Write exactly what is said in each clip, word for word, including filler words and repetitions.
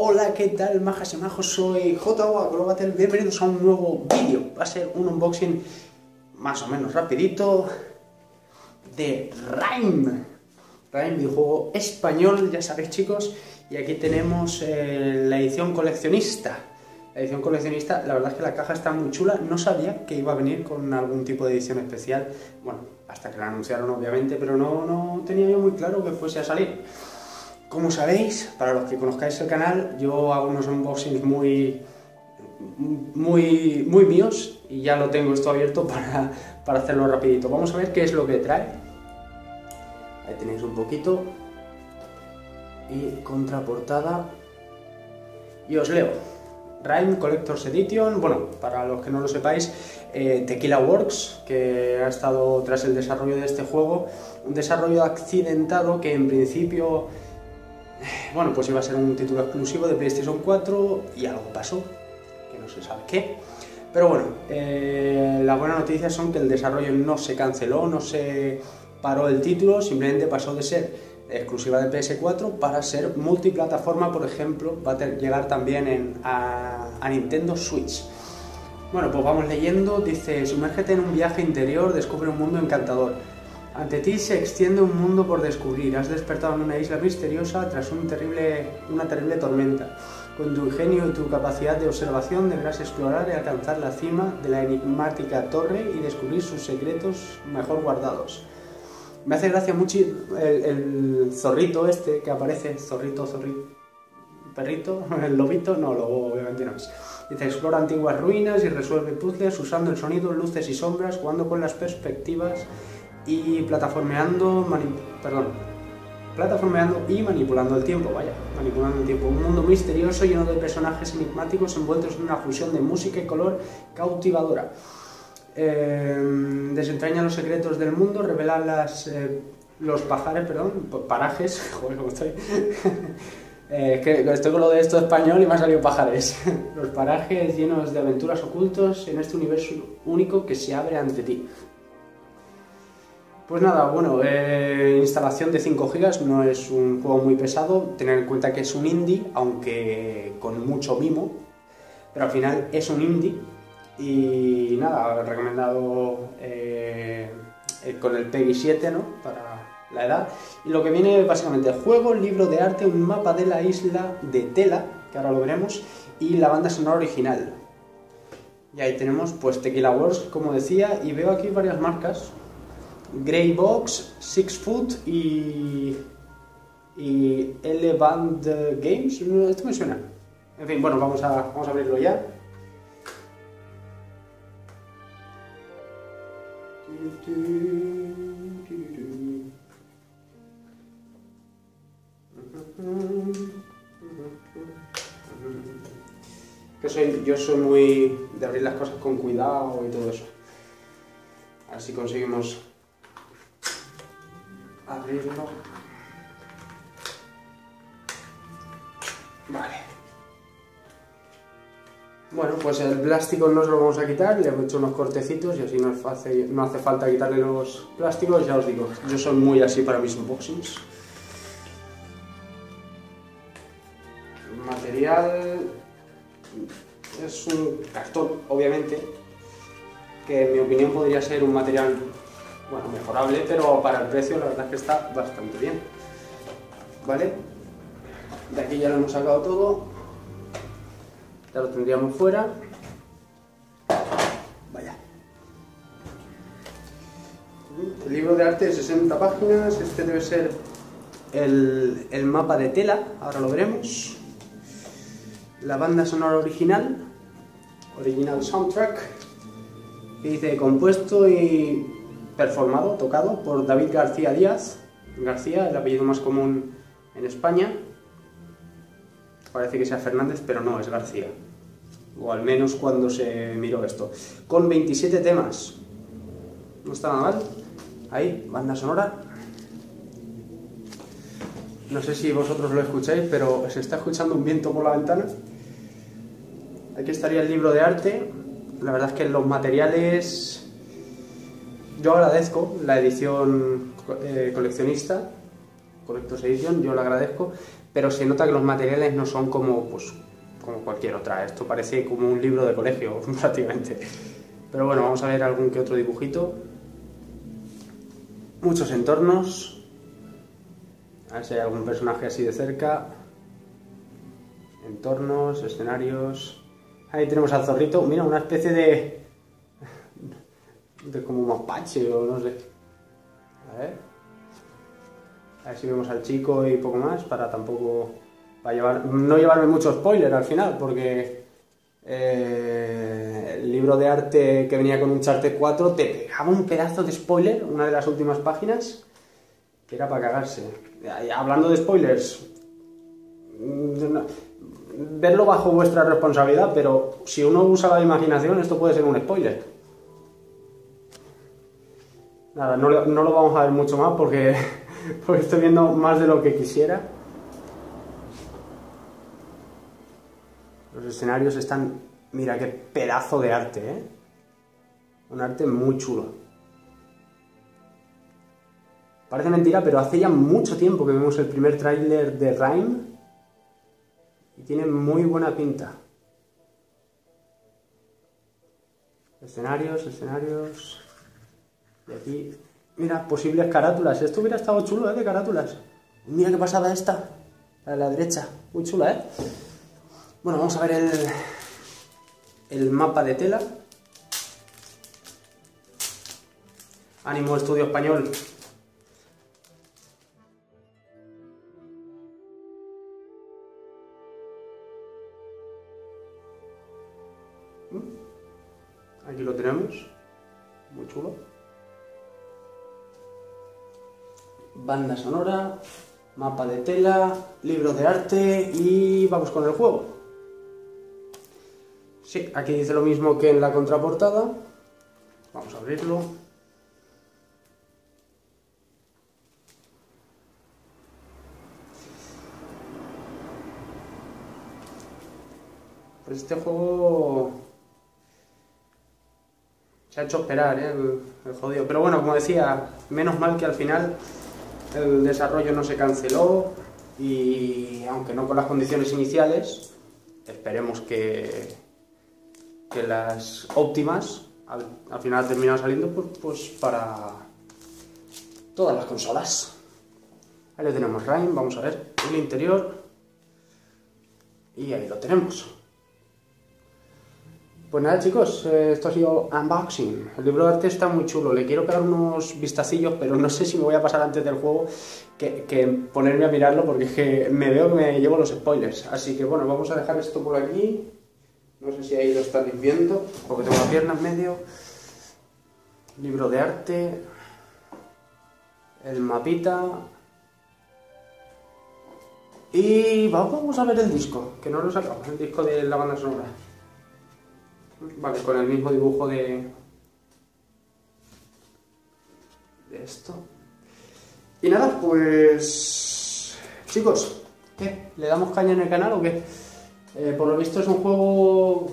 Hola, ¿qué tal, majas y majos? Soy JGoAkrobattle, bienvenidos a un nuevo vídeo. Va a ser un unboxing más o menos rapidito de Rime. Rime, videojuego español, ya sabéis, chicos. Y aquí tenemos eh, la edición coleccionista. La edición coleccionista, la verdad es que la caja está muy chula. No sabía que iba a venir con algún tipo de edición especial. Bueno, hasta que la anunciaron, obviamente, pero no, no tenía yo muy claro que fuese a salir. Como sabéis, para los que conozcáis el canal, yo hago unos unboxings muy, muy, muy míos y ya lo tengo esto abierto para, para hacerlo rapidito. Vamos a ver qué es lo que trae. Ahí tenéis un poquito. Y contraportada. Y os leo. Rime Collector's Edition, bueno, para los que no lo sepáis, eh, Tequila Works, que ha estado tras el desarrollo de este juego. Un desarrollo accidentado que en principio... Bueno, pues iba a ser un título exclusivo de PlayStation cuatro y algo pasó, que no se sabe qué. Pero bueno, eh, las buenas noticias son que el desarrollo no se canceló, no se paró el título, simplemente pasó de ser exclusiva de PS cuatro para ser multiplataforma, por ejemplo, va a ter, llegar también en, a, a Nintendo Switch. Bueno, pues vamos leyendo, dice, sumérgete en un viaje interior, descubre un mundo encantador. Ante ti se extiende un mundo por descubrir. Has despertado en una isla misteriosa tras un terrible, una terrible tormenta. Con tu ingenio y tu capacidad de observación deberás explorar y alcanzar la cima de la enigmática torre y descubrir sus secretos mejor guardados. Me hace gracia mucho el, el zorrito este que aparece, zorrito, zorrito, perrito, el lobito, no, lobo obviamente no es. Dice, explora antiguas ruinas y resuelve puzzles usando el sonido, luces y sombras, jugando con las perspectivas y plataformeando, perdón, plataformeando y manipulando el tiempo, vaya, manipulando el tiempo. Un mundo misterioso lleno de personajes enigmáticos envueltos en una fusión de música y color cautivadora. Eh, desentraña los secretos del mundo, revela las, eh, los pajares, perdón, parajes, joder, ¿cómo estoy? eh, es que estoy con lo de esto español y me han salido pajares. Los parajes llenos de aventuras ocultos en este universo único que se abre ante ti. Pues nada, bueno, eh, instalación de cinco gigas, no es un juego muy pesado, tener en cuenta que es un indie, aunque con mucho mimo, pero al final es un indie, y nada, recomendado eh, con el PEGI siete, ¿no?, para la edad. Y lo que viene básicamente, juego, libro de arte, un mapa de la isla de Tela, que ahora lo veremos, y la banda sonora original. Y ahí tenemos pues Tequila Works, como decía, y veo aquí varias marcas. Grey Box, Six Foot y, y Elevant Games, esto me suena. En fin, bueno, vamos a, vamos a abrirlo ya. Que soy, yo soy muy de abrir las cosas con cuidado y todo eso. Así conseguimos abrirlo. Vale. Bueno, pues el plástico no se lo vamos a quitar, le hemos hecho unos cortecitos y así no, es fácil, no hace falta quitarle los plásticos, ya os digo, yo soy muy así para mis unboxings. El material es un cartón, obviamente, que en mi opinión podría ser un material... Bueno, mejorable, pero para el precio la verdad es que está bastante bien. ¿Vale? De aquí ya lo hemos sacado todo. Ya lo tendríamos fuera. Vaya. El libro de arte de sesenta páginas. Este debe ser el, el mapa de Tela. Ahora lo veremos. La banda sonora original. Original soundtrack. Que dice compuesto y... performado, tocado, por David García Díaz. García, el apellido más común en España. Parece que sea Fernández, pero no, es García. O al menos cuando se miró esto. Con veintisiete temas. No está nada mal. Ahí, banda sonora. No sé si vosotros lo escucháis, pero se está escuchando un viento por la ventana. Aquí estaría el libro de arte. La verdad es que los materiales... Yo agradezco la edición eh, coleccionista, Collector's Edition, yo lo agradezco, pero se nota que los materiales no son como, pues, como cualquier otra. Esto parece como un libro de colegio, prácticamente. Pero bueno, vamos a ver algún que otro dibujito. Muchos entornos. A ver si hay algún personaje así de cerca. Entornos, escenarios. Ahí tenemos al zorrito. Mira, una especie de... de como un mapache o no sé. A ver. A ver si vemos al chico y poco más, para tampoco... para llevar, no llevarme mucho spoiler al final, porque... Eh, el libro de arte que venía con un Uncharted cuatro te pegaba un pedazo de spoiler, una de las últimas páginas, que era para cagarse. Hablando de spoilers, verlo bajo vuestra responsabilidad, pero si uno usa la imaginación, esto puede ser un spoiler. Nada, no, no lo vamos a ver mucho más porque, porque estoy viendo más de lo que quisiera. Los escenarios están... Mira, qué pedazo de arte, ¿eh? Un arte muy chulo. Parece mentira, pero hace ya mucho tiempo que vemos el primer tráiler de Rime. Y tiene muy buena pinta. Escenarios, escenarios... Y aquí... Mira, posibles carátulas. Esto hubiera estado chulo, ¿eh? De carátulas. Mira qué pasada esta. A la derecha. Muy chula, ¿eh? Bueno, vamos a ver el, el mapa de tela. Ánimo, estudio español. Aquí lo tenemos. Muy chulo. Banda sonora, mapa de tela, libro de arte y vamos con el juego. Sí, aquí dice lo mismo que en la contraportada. Vamos a abrirlo. Pues este juego... se ha hecho esperar, ¿eh? El, el jodido. Pero bueno, como decía, menos mal que al final el desarrollo no se canceló. Y aunque no con las condiciones iniciales, esperemos que... que las óptimas al, al final han terminado saliendo pues, pues para todas las consolas. Ahí lo tenemos, Rime, vamos a ver el interior y ahí lo tenemos. Pues nada chicos, esto ha sido unboxing. El libro de arte está muy chulo, le quiero pegar unos vistacillos, pero no sé si me voy a pasar antes del juego que, que ponerme a mirarlo, porque es que me veo que me llevo los spoilers. Así que bueno, vamos a dejar esto por aquí. No sé si ahí lo están viendo, porque tengo la pierna en medio. Libro de arte. El mapita. Y vamos a ver el disco, que no lo sacamos, el disco de la banda sonora. Vale, con el mismo dibujo de... de esto. Y nada, pues... chicos, ¿qué? ¿Le damos caña en el canal o qué? Eh, por lo visto es un juego,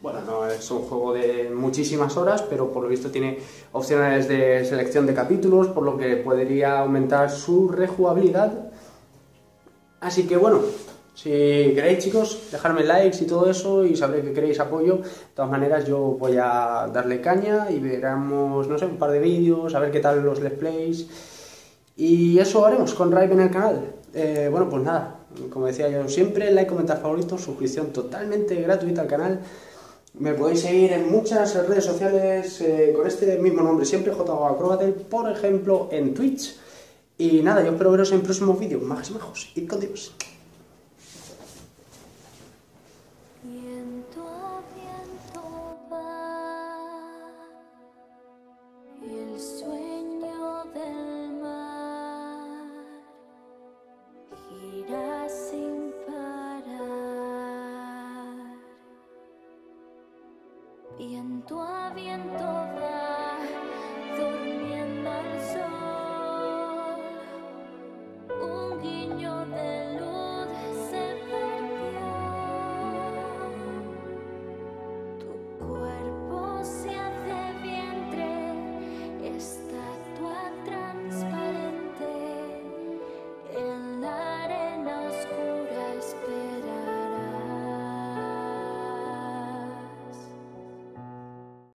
bueno, no es un juego de muchísimas horas, pero por lo visto tiene opciones de selección de capítulos, por lo que podría aumentar su rejugabilidad. Así que bueno, si queréis chicos, dejadme likes y todo eso y sabré que queréis apoyo. De todas maneras yo voy a darle caña y veremos, no sé, un par de vídeos, a ver qué tal los let's plays. Y eso haremos con Rime en el canal. Eh, bueno, pues nada. Como decía yo siempre, like, comentar favorito, suscripción totalmente gratuita al canal. Me podéis seguir en muchas redes sociales eh, con este mismo nombre, siempre JGoAkrobattle, por ejemplo en Twitch. Y nada, yo espero veros en próximos vídeos. Majas y majos, id con Dios.